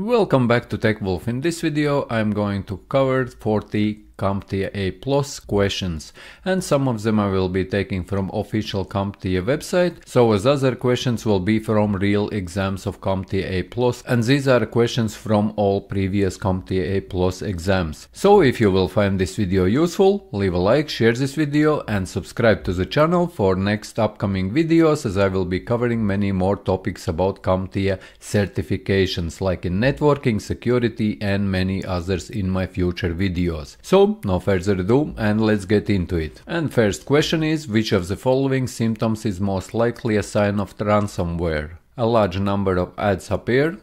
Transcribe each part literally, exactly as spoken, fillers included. Welcome back to TechWolf. In this video I'm going to cover forty CompTIA A+ questions, and some of them I will be taking from official CompTIA website, so as other questions will be from real exams of CompTIA A+, and these are questions from all previous CompTIA A+ exams. So if you will find this video useful, leave a like, share this video and subscribe to the channel for next upcoming videos, as I will be covering many more topics about CompTIA certifications like in networking, security and many others in my future videos. So no further ado and let's get into it. And first question is, which of the following symptoms is most likely a sign of ransomware? A large number of ads appear,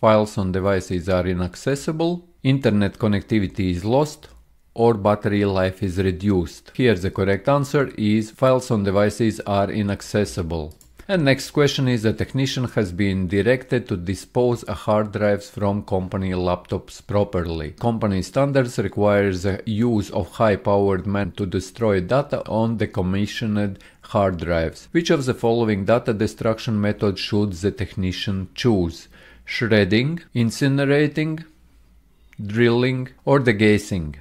files on devices are inaccessible, internet connectivity is lost, or battery life is reduced. Here the correct answer is files on devices are inaccessible. And next question is, a technician has been directed to dispose of hard drives from company laptops properly. Company standards requires the use of high-powered man to destroy data on decommissioned hard drives. Which of the following data destruction methods should the technician choose? Shredding, incinerating, drilling, or degassing?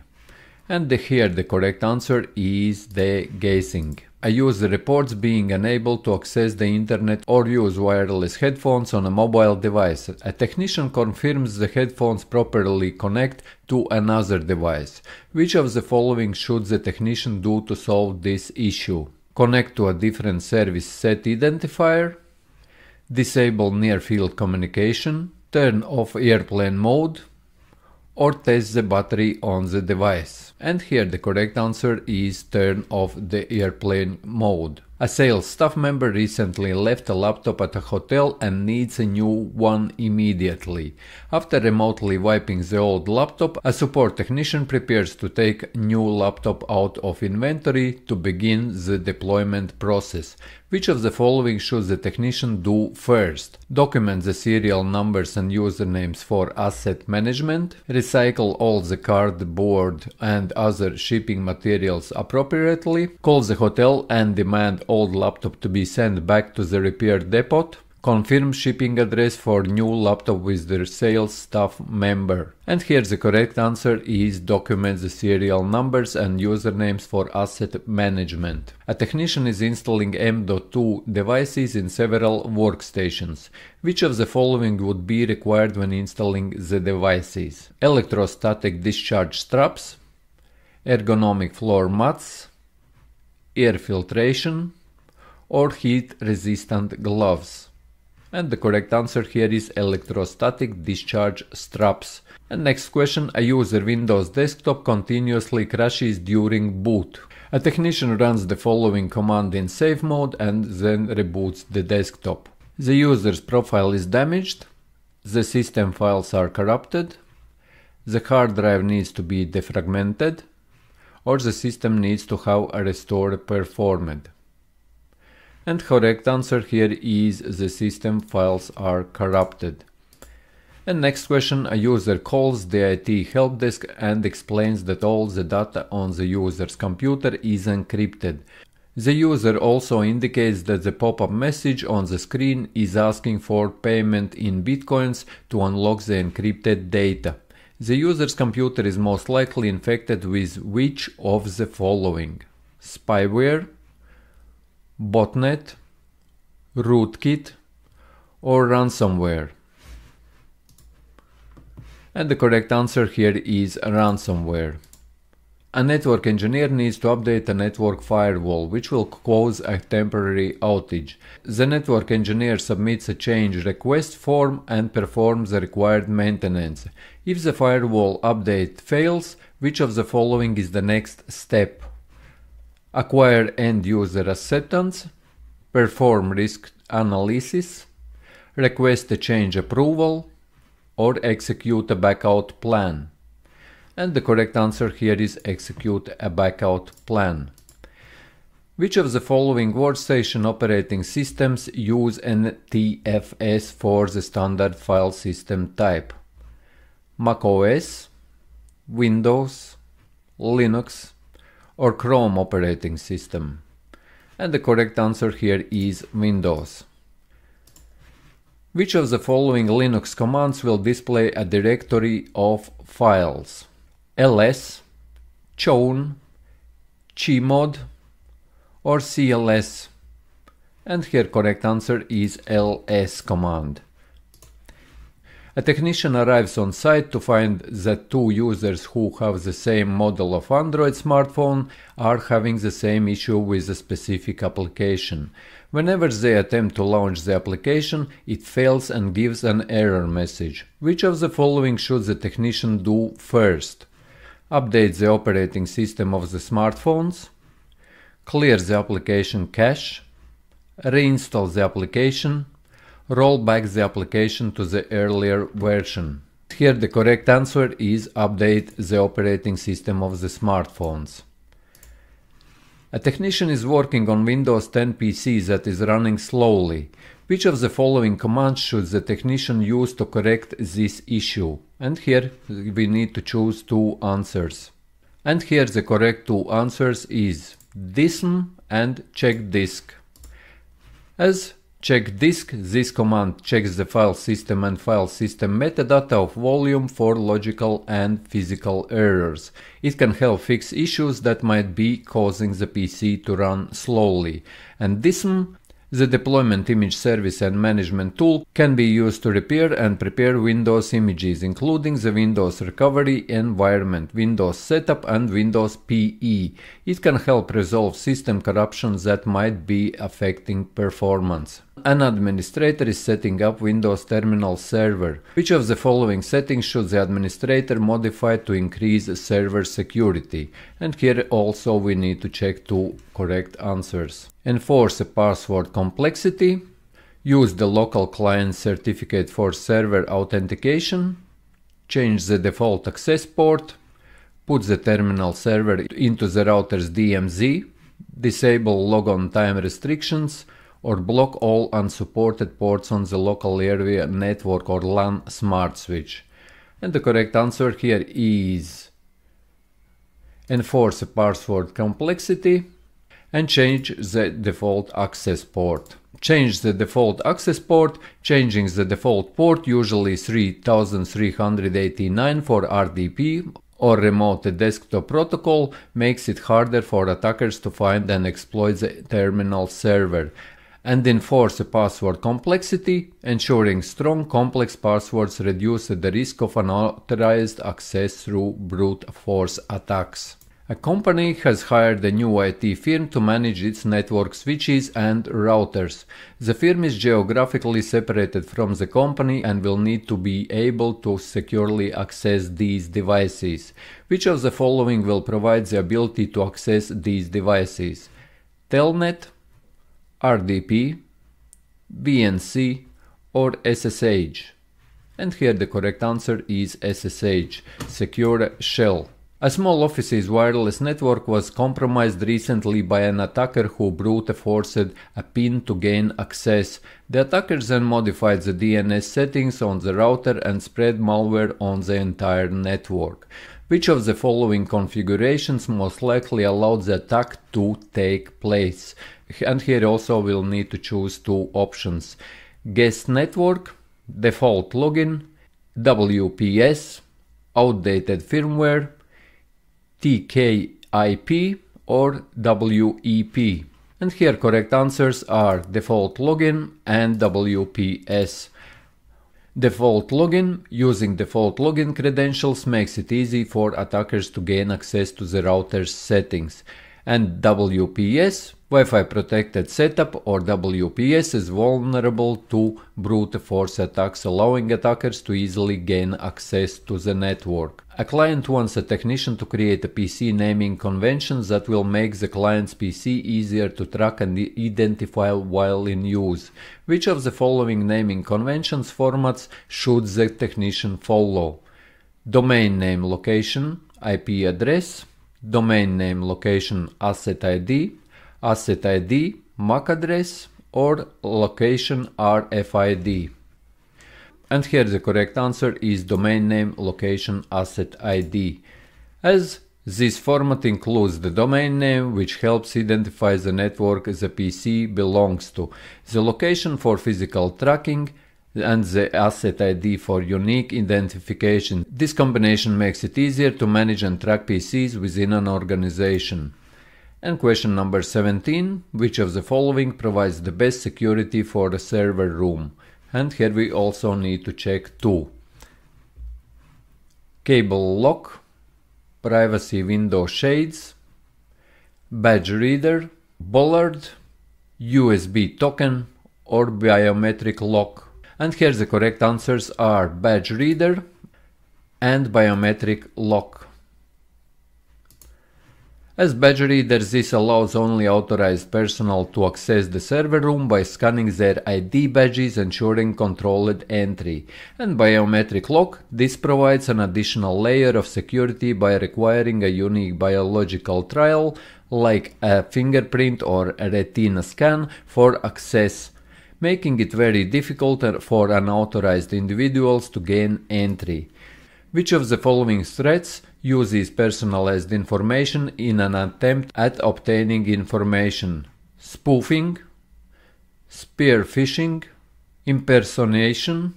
And the, here the correct answer is degassing. A user reports being unable to access the internet or use wireless headphones on a mobile device. A technician confirms the headphones properly connect to another device. Which of the following should the technician do to solve this issue? Connect to a different service set identifier, disable near-field communication, turn off airplane mode, or test the battery on the device. And here the correct answer is turn off the airplane mode. A sales staff member recently left a laptop at a hotel and needs a new one immediately. After remotely wiping the old laptop, a support technician prepares to take a new laptop out of inventory to begin the deployment process. Which of the following should the technician do first? Document the serial numbers and usernames for asset management, recycle all the cardboard and other shipping materials appropriately, call the hotel and demand old laptop to be sent back to the repair depot, confirm shipping address for new laptop with the sales staff member. And here the correct answer is document the serial numbers and usernames for asset management. A technician is installing M dot two devices in several workstations. Which of the following would be required when installing the devices? Electrostatic discharge straps, ergonomic floor mats, air filtration, or heat-resistant gloves. And the correct answer here is electrostatic discharge straps. And next question, a user Windows desktop continuously crashes during boot. A technician runs the following command in safe mode and then reboots the desktop. The user's profile is damaged, the system files are corrupted, the hard drive needs to be defragmented, or the system needs to have a restore performed. And correct answer here is the system files are corrupted. And next question, a user calls the I T help desk and explains that all the data on the user's computer is encrypted. The user also indicates that the pop-up message on the screen is asking for payment in bitcoins to unlock the encrypted data. The user's computer is most likely infected with which of the following? Spyware, botnet, rootkit, or ransomware? And the correct answer here is ransomware. A network engineer needs to update a network firewall, which will cause a temporary outage. The network engineer submits a change request form and performs the required maintenance. If the firewall update fails, which of the following is the next step? Acquire end-user acceptance, perform risk analysis, request a change approval, or execute a backout plan. And the correct answer here is execute a backout plan. Which of the following workstation operating systems use N T F S for the standard file system type? macOS, Windows, Linux, or Chrome operating system? And the correct answer here is Windows. Which of the following Linux commands will display a directory of files? L S, chown, chmod or C L S? And here correct answer is L S command. A technician arrives on site to find that two users who have the same model of Android smartphone are having the same issue with a specific application. Whenever they attempt to launch the application, it fails and gives an error message. Which of the following should the technician do first? Update the operating system of the smartphones, clear the application cache, reinstall the application, roll back the application to the earlier version. Here the correct answer is update the operating system of the smartphones. A technician is working on Windows ten P C that is running slowly. Which of the following commands should the technician use to correct this issue? And here we need to choose two answers. And here the correct two answers is D I S M and check disk. As check disk, this command checks the file system and file system metadata of volume for logical and physical errors. It can help fix issues that might be causing the P C to run slowly. And D I S M, the deployment image service and management tool, can be used to repair and prepare Windows images, including the Windows recovery environment, Windows setup and Windows P E. It can help resolve system corruptions that might be affecting performance. An administrator is setting up Windows Terminal Server. Which of the following settings should the administrator modify to increase server security? And here also we need to check two correct answers. Enforce a password complexity, use the local client certificate for server authentication, change the default access port, put the terminal server into the router's D M Z, disable logon time restrictions, or block all unsupported ports on the local area network or LAN smart switch. And the correct answer here is enforce a password complexity and change the default access port. Change the default access port. Changing the default port, usually three thousand three hundred eighty-nine for R D P or remote desktop protocol, makes it harder for attackers to find and exploit the terminal server. And enforce a password complexity, ensuring strong complex passwords reduces the risk of unauthorized access through brute force attacks. A company has hired a new I T firm to manage its network switches and routers. The firm is geographically separated from the company and will need to be able to securely access these devices. Which of the following will provide the ability to access these devices? Telnet, R D P, B N C or S S H? And here the correct answer is S S H, Secure Shell. A small office's wireless network was compromised recently by an attacker who brute forced a PIN to gain access. The attacker then modified the D N S settings on the router and spread malware on the entire network. Which of the following configurations most likely allowed the attack to take place? And here also we'll need to choose two options: guest network, default login, W P S, outdated firmware, T K I P or W E P. And here correct answers are default login and W P S. Default login. Using default login credentials makes it easy for attackers to gain access to the router's settings. And W P S, Wi-Fi protected setup or W P S, is vulnerable to brute force attacks, allowing attackers to easily gain access to the network. A client wants a technician to create a P C naming convention that will make the client's P C easier to track and identify while in use. Which of the following naming conventions formats should the technician follow? Domain name location, I P address, domain name location asset I D, asset I D, M A C address or location R F I D. And here the correct answer is domain name location asset I D, as this format includes the domain name, which helps identify the network the P C belongs to, the location for physical tracking, and the asset I D for unique identification. This combination makes it easier to manage and track P Cs within an organization. And question number seventeen, which of the following provides the best security for the server room? And here we also need to check two. Cable lock, privacy window shades, badge reader, bollard, U S B token or biometric lock. And here the correct answers are badge reader and biometric lock. As badge readers, this allows only authorized personnel to access the server room by scanning their I D badges, ensuring controlled entry. And biometric lock, this provides an additional layer of security by requiring a unique biological trial, like a fingerprint or a retina scan, for access, making it very difficult for unauthorized individuals to gain entry. Which of the following threats uses personalized information in an attempt at obtaining information? Spoofing, spear phishing, impersonation,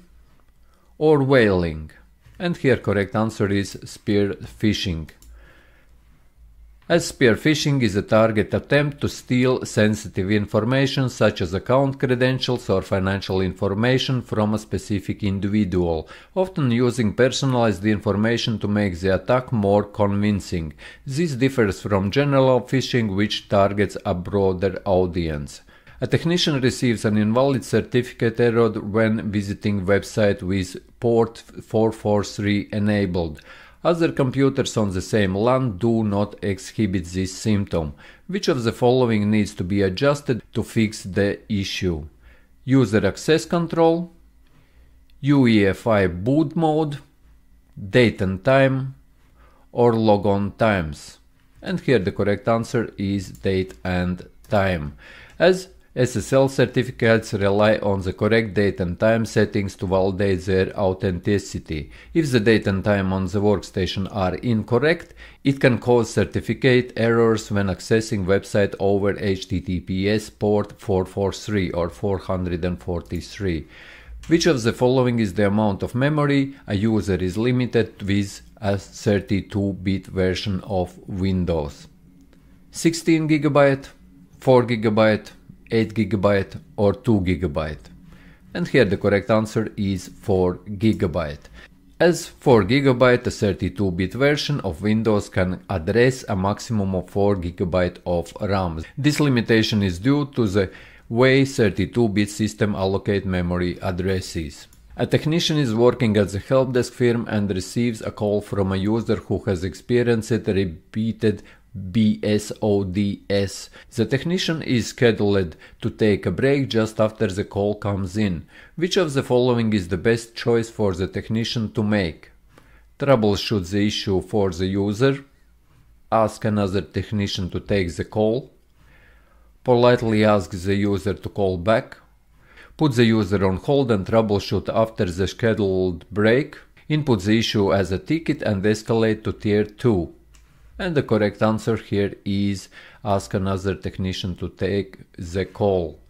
or whaling? And here correct answer is spear phishing, as spear phishing is a target attempt to steal sensitive information such as account credentials or financial information from a specific individual, often using personalized information to make the attack more convincing. This differs from general phishing, which targets a broader audience. A technician receives an invalid certificate error when visiting website with port four forty-three enabled. Other computers on the same LAN do not exhibit this symptom. Which of the following needs to be adjusted to fix the issue? User access control, U E F I boot mode, date and time, or logon times. And here the correct answer is date and time, as S S L certificates rely on the correct date and time settings to validate their authenticity. If the date and time on the workstation are incorrect, it can cause certificate errors when accessing website over H T T P S port four forty-three or four forty-three. Which of the following is the amount of memory a user is limited with a thirty-two bit version of Windows? sixteen gigabyte, four gigabyte, eight gigabyte or two gigabyte. And here the correct answer is four gigabyte, as four gigabyte, a thirty-two bit version of Windows, can address a maximum of four gigabyte of RAM. This limitation is due to the way thirty-two bit system allocate memory addresses. A technician is working at the help desk firm and receives a call from a user who has experienced repeated B S O Ds. The technician is scheduled to take a break just after the call comes in. Which of the following is the best choice for the technician to make? Troubleshoot the issue for the user, ask another technician to take the call, politely ask the user to call back, put the user on hold and troubleshoot after the scheduled break, input the issue as a ticket and escalate to tier two. And the correct answer here is ask another technician to take the call.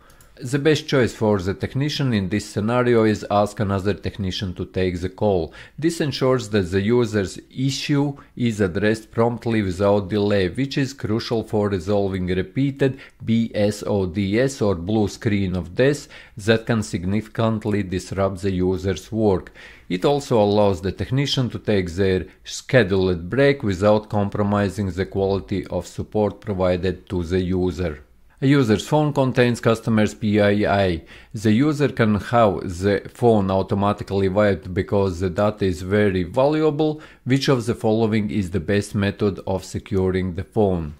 The best choice for the technician in this scenario is ask another technician to take the call. This ensures that the user's issue is addressed promptly without delay, which is crucial for resolving repeated B S O Ds or blue screen of death that can significantly disrupt the user's work. It also allows the technician to take their scheduled break without compromising the quality of support provided to the user. A user's phone contains customer's P I I. The user can have the phone automatically wiped because the data is very valuable. Which of the following is the best method of securing the phone?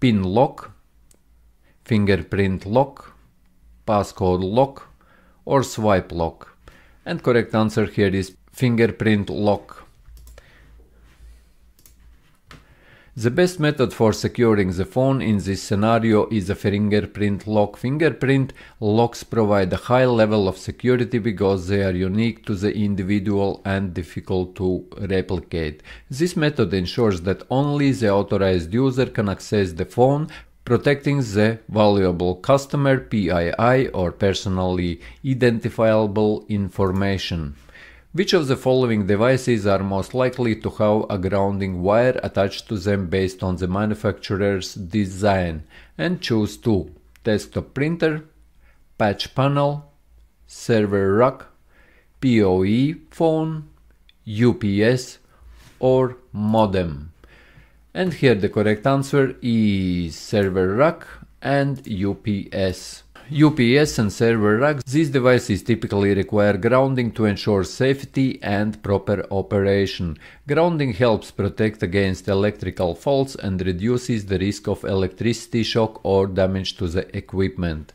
Pin lock, fingerprint lock, passcode lock, or swipe lock? And correct answer here is fingerprint lock. The best method for securing the phone in this scenario is a fingerprint lock. Fingerprint locks provide a high level of security because they are unique to the individual and difficult to replicate. This method ensures that only the authorized user can access the phone, protecting the valuable customer P I I or personally identifiable information. Which of the following devices are most likely to have a grounding wire attached to them based on the manufacturer's design? And choose two: desktop printer, patch panel, server rack, P O E phone, U P S or modem. And here the correct answer is server rack and U P S. U P S and server rack, these devices typically require grounding to ensure safety and proper operation. Grounding helps protect against electrical faults and reduces the risk of electricity shock or damage to the equipment.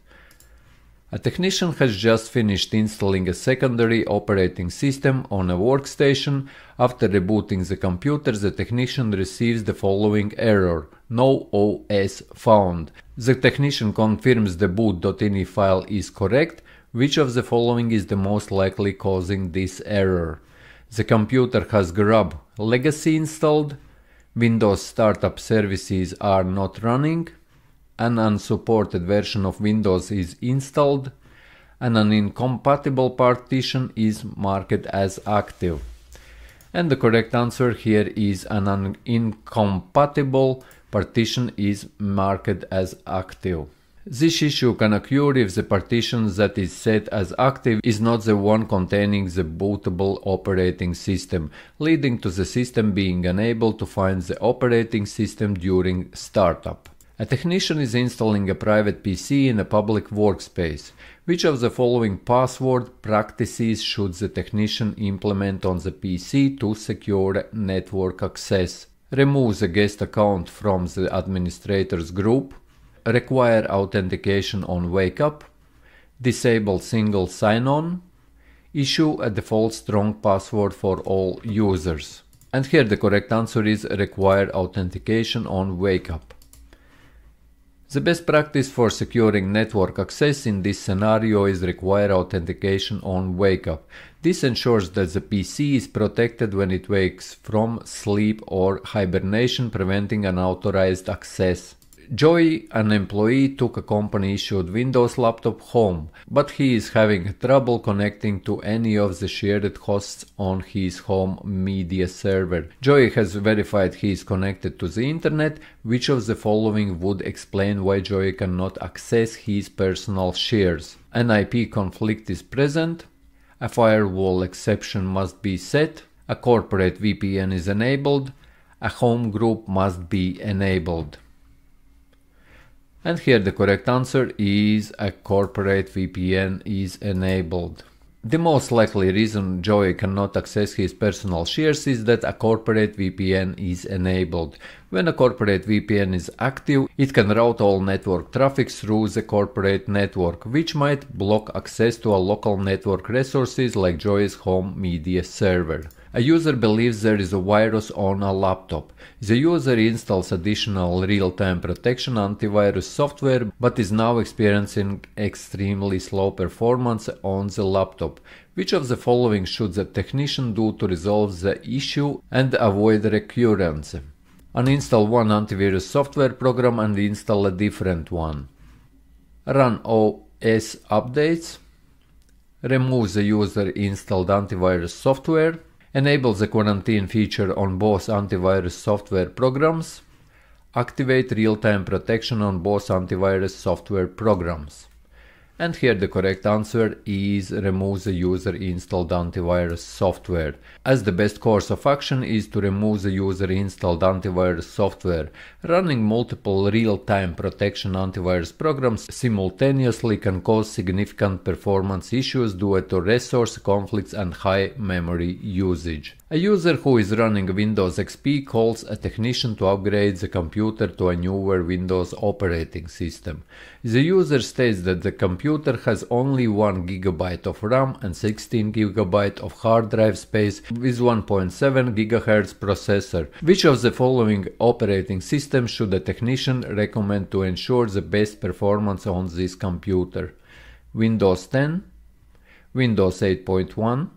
A technician has just finished installing a secondary operating system on a workstation. After rebooting the computer, the technician receives the following error: no O S found. The technician confirms the boot.ini file is correct. Which of the following is the most likely causing this error? The computer has GRUB legacy installed, Windows startup services are not running, an unsupported version of Windows is installed, and an incompatible partition is marked as active. And the correct answer here is an un incompatible partition is marked as active. This issue can occur if the partition that is set as active is not the one containing the bootable operating system, leading to the system being unable to find the operating system during startup. A technician is installing a private P C in a public workspace. Which of the following password practices should the technician implement on the P C to secure network access? Remove the guest account from the administrator's group, require authentication on WakeUp, disable single sign-on, issue a default strong password for all users. And here the correct answer is require authentication on WakeUp. The best practice for securing network access in this scenario is require authentication on WakeUp. This ensures that the P C is protected when it wakes from sleep or hibernation, preventing unauthorized access. Joey, an employee, took a company-issued Windows laptop home, but he is having trouble connecting to any of the shared hosts on his home media server. Joey has verified he is connected to the internet. Which of the following would explain why Joey cannot access his personal shares? An I P conflict is present, a firewall exception must be set, a corporate V P N is enabled, a home group must be enabled. And here the correct answer is a corporate V P N is enabled. The most likely reason Joey cannot access his personal shares is that a corporate V P N is enabled. When a corporate V P N is active, it can route all network traffic through the corporate network, which might block access to a local network resources like Joey's home media server. A user believes there is a virus on a laptop. The user installs additional real-time protection antivirus software but is now experiencing extremely slow performance on the laptop. Which of the following should the technician do to resolve the issue and avoid recurrence? Uninstall one antivirus software program and install a different one. Run O S updates. Remove the user-installed antivirus software. Enable the quarantine feature on both antivirus software programs. Activate real-time protection on both antivirus software programs. And here the correct answer is remove the user-installed antivirus software, as the best course of action is to remove the user-installed antivirus software. Running multiple real-time protection antivirus programs simultaneously can cause significant performance issues due to resource conflicts and high memory usage. A user who is running Windows X P calls a technician to upgrade the computer to a newer Windows operating system. The user states that the computer has only one gigabyte of RAM and sixteen gigabyte of hard drive space with one point seven gigahertz processor. Which of the following operating systems should a technician recommend to ensure the best performance on this computer? Windows ten, Windows eight point one,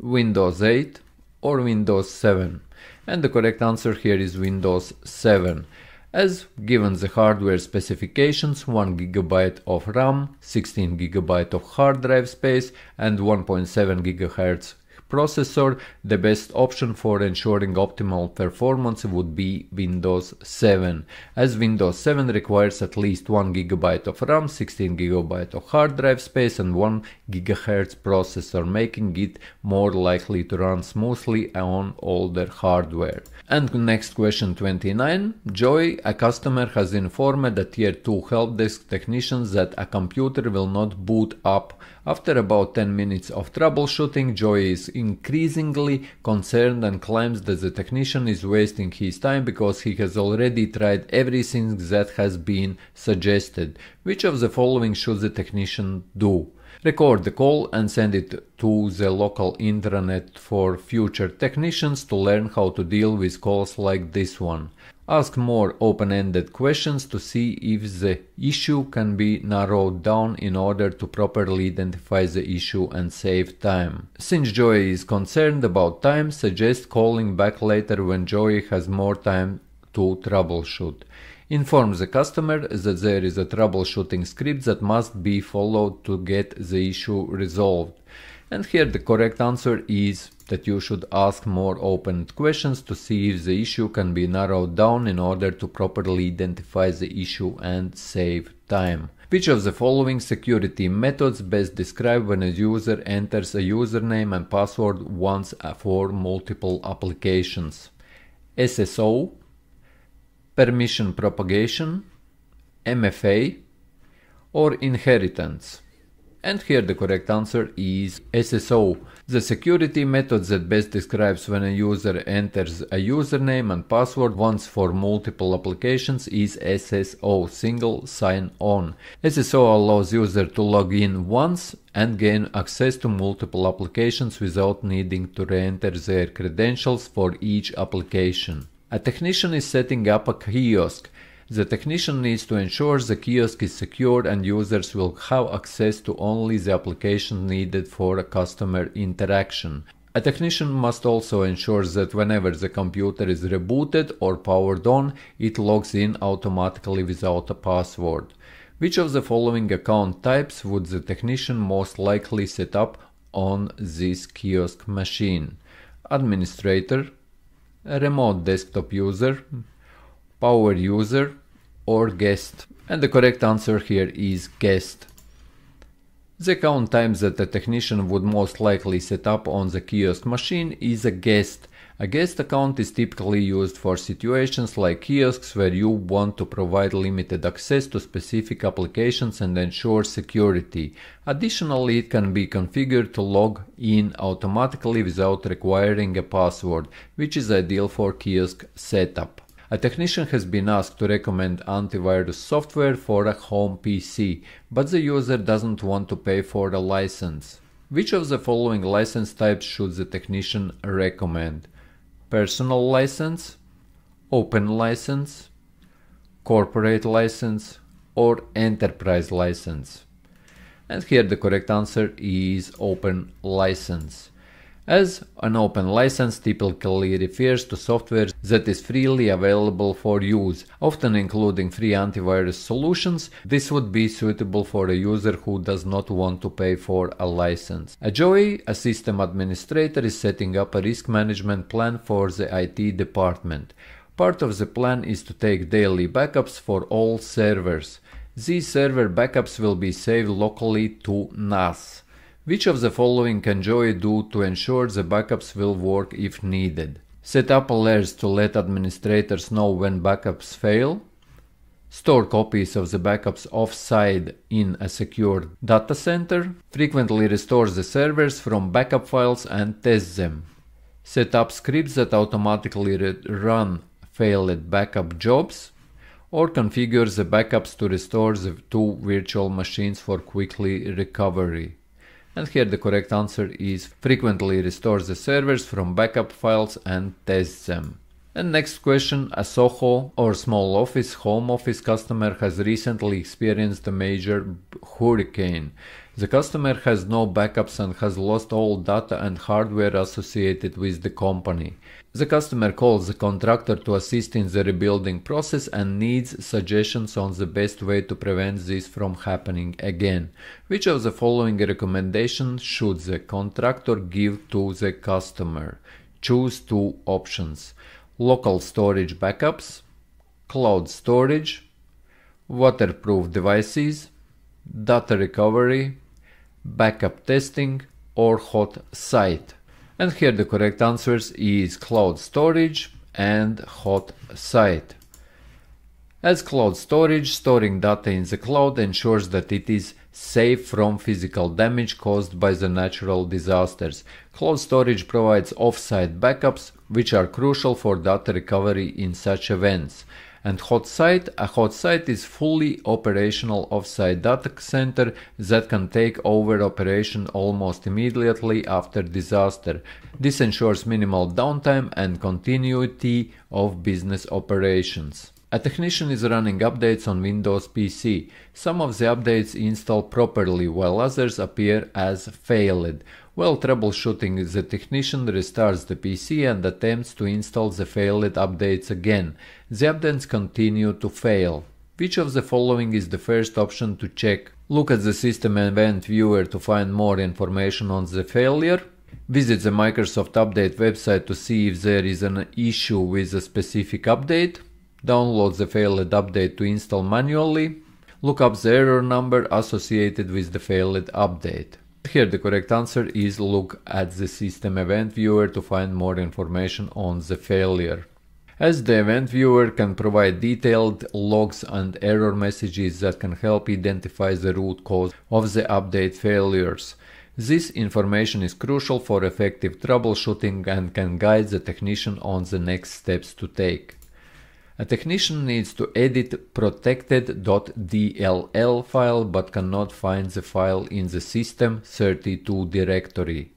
Windows eight, or Windows seven. And the correct answer here is Windows seven. as given the hardware specifications, one gigabyte of RAM, sixteen gigabyte of hard drive space and one point seven gigahertz processor, the best option for ensuring optimal performance would be Windows seven, as Windows seven requires at least one gigabyte of RAM, sixteen gigabyte of hard drive space and one gigahertz processor, making it more likely to run smoothly on older hardware. And next question twenty-nine. Joy, a customer, has informed the tier two helpdesk technicians that a computer will not boot up. After about ten minutes of troubleshooting, Joy is increasingly concerned and claims that the technician is wasting his time because he has already tried everything that has been suggested. Which of the following should the technician do? Record the call and send it to the local intranet for future technicians to learn how to deal with calls like this one. Ask more open-ended questions to see if the issue can be narrowed down in order to properly identify the issue and save time. Since Joey is concerned about time, suggest calling back later when Joey has more time to troubleshoot. Inform the customer that there is a troubleshooting script that must be followed to get the issue resolved. And here the correct answer is that you should ask more open questions to see if the issue can be narrowed down in order to properly identify the issue and save time. Which of the following security methods best describe when a user enters a username and password once for multiple applications? S S O, permission propagation, M F A, or inheritance? And here the correct answer is S S O. The security method that best describes when a user enters a username and password once for multiple applications is S S O, single sign-on. S S O allows user to log in once and gain access to multiple applications without needing to re-enter their credentials for each application. A technician is setting up a kiosk. The technician needs to ensure the kiosk is secured and users will have access to only the application needed for a customer interaction. A technician must also ensure that whenever the computer is rebooted or powered on, it logs in automatically without a password. Which of the following account types would the technician most likely set up on this kiosk machine? Administrator, remote desktop user, power user, or guest? And the correct answer here is guest. The account type that the technician would most likely set up on the kiosk machine is a guest. A guest account is typically used for situations like kiosks where you want to provide limited access to specific applications and ensure security. Additionally, it can be configured to log in automatically without requiring a password, which is ideal for kiosk setup. A technician has been asked to recommend antivirus software for a home P C, but the user doesn't want to pay for a license. Which of the following license types should the technician recommend? Personal license, open license, corporate license, or enterprise license? And here the correct answer is open license, as an open license typically refers to software that is freely available for use, often including free antivirus solutions. This would be suitable for a user who does not want to pay for a license. A Joey, a system administrator, is setting up a risk management plan for the I T department. Part of the plan is to take daily backups for all servers. These server backups will be saved locally to N A S. Which of the following can Joey do to ensure the backups will work if needed? Set up alerts to let administrators know when backups fail, store copies of the backups offsite in a secure data center, frequently restore the servers from backup files and test them, set up scripts that automatically run failed backup jobs, or configure the backups to restore the two virtual machines for quickly recovery. And here the correct answer is frequently restores the servers from backup files and tests them. And next question, a SOHO or small office home office customer has recently experienced a major hurricane. The customer has no backups and has lost all data and hardware associated with the company. The customer calls the contractor to assist in the rebuilding process and needs suggestions on the best way to prevent this from happening again. Which of the following recommendations should the contractor give to the customer? Choose two options: local storage backups, cloud storage, waterproof devices, data recovery, backup testing, or hot site. And here the correct answers is cloud storage and hot site. As cloud storage, storing data in the cloud ensures that it is safe from physical damage caused by the natural disasters. Cloud storage provides off-site backups, which are crucial for data recovery in such events. And hot site. A hot site is fully operational offsite data center that can take over operation almost immediately after disaster. This ensures minimal downtime and continuity of business operations. A technician is running updates on Windows P C. Some of the updates install properly while others appear as failed. While troubleshooting, the technician restarts the P C and attempts to install the failed updates again. The updates continue to fail. Which of the following is the first option to check? Look at the system event viewer to find more information on the failure. Visit the Microsoft Update website to see if there is an issue with a specific update. Download the failed update to install manually. Look up the error number associated with the failed update. Here the correct answer is look at the system event viewer to find more information on the failure. As the event viewer can provide detailed logs and error messages that can help identify the root cause of the update failures. This information is crucial for effective troubleshooting and can guide the technician on the next steps to take. A technician needs to edit protected.dll file but cannot find the file in the system thirty-two directory.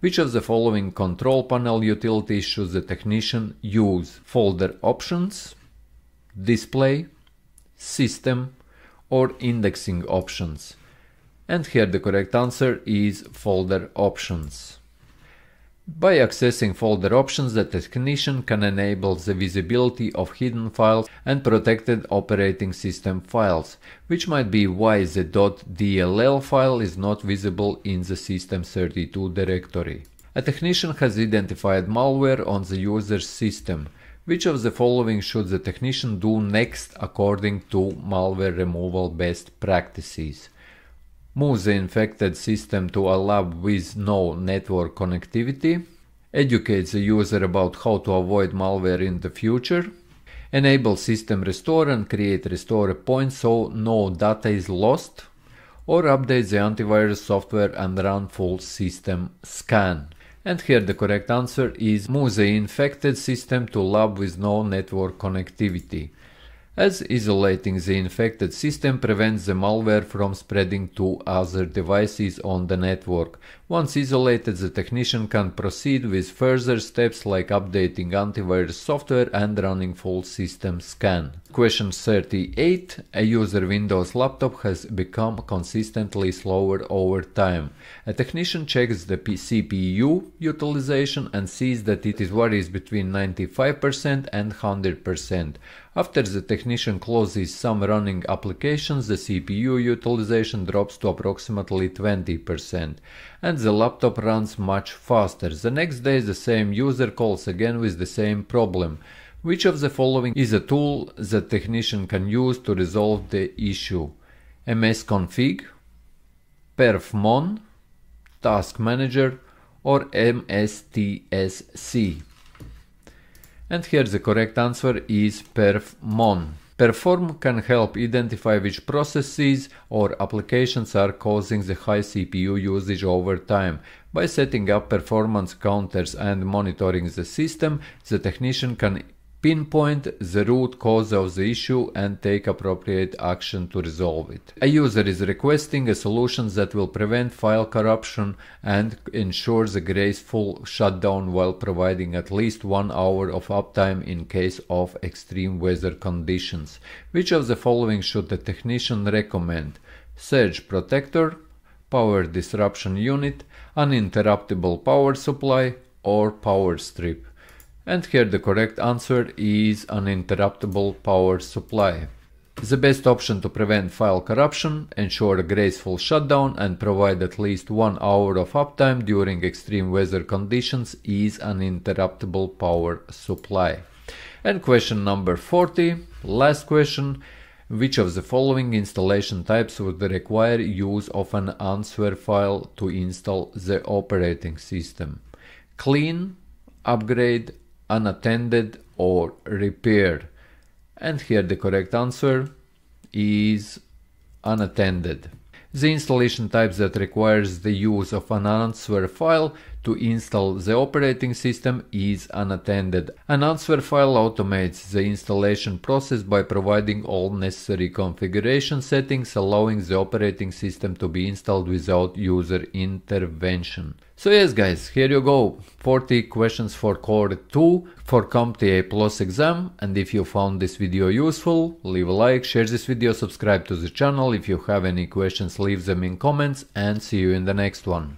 Which of the following control panel utilities should the technician use? Folder options, display, system, or indexing options. And here the correct answer is folder options. By accessing folder options, the technician can enable the visibility of hidden files and protected operating system files, which might be why the .dll file is not visible in the system thirty-two directory. A technician has identified malware on the user's system. Which of the following should the technician do next according to malware removal best practices? Move the infected system to a lab with no network connectivity. Educate the user about how to avoid malware in the future. Enable system restore and create restore points so no data is lost. Or update the antivirus software and run full system scan. And here the correct answer is move the infected system to lab with no network connectivity, as isolating the infected system prevents the malware from spreading to other devices on the network. Once isolated, the technician can proceed with further steps like updating antivirus software and running full system scan. Question thirty-eight. A user Windows laptop has become consistently slower over time. A technician checks the C P U utilization and sees that it varies between ninety-five percent and one hundred percent. After the technician closes some running applications, the C P U utilization drops to approximately twenty percent and the laptop runs much faster. The next day the same user calls again with the same problem. Which of the following is a tool the technician can use to resolve the issue? MSConfig, PerfMon, Task Manager, or M S T S C? And here the correct answer is PerfMon. PerfMon can help identify which processes or applications are causing the high C P U usage over time. By setting up performance counters and monitoring the system, the technician can pinpoint the root cause of the issue and take appropriate action to resolve it. A user is requesting a solution that will prevent file corruption and ensure the graceful shutdown while providing at least one hour of uptime in case of extreme weather conditions. Which of the following should the technician recommend? Surge Protector, power disruption unit, uninterruptible power supply or power strip. And here the correct answer is uninterruptible power supply. The best option to prevent file corruption, ensure a graceful shutdown and provide at least one hour of uptime during extreme weather conditions is uninterruptible power supply. And question number forty, last question. Which of the following installation types would require use of an answer file to install the operating system? Clean, upgrade, unattended or repair? And here the correct answer is unattended. The installation type that requires the use of an answer file to install the operating system is unattended. An answer file automates the installation process by providing all necessary configuration settings, allowing the operating system to be installed without user intervention. So yes guys, here you go, forty questions for Core two for CompTIA A plus exam, and if you found this video useful, leave a like, share this video, subscribe to the channel. If you have any questions, leave them in comments, and see you in the next one.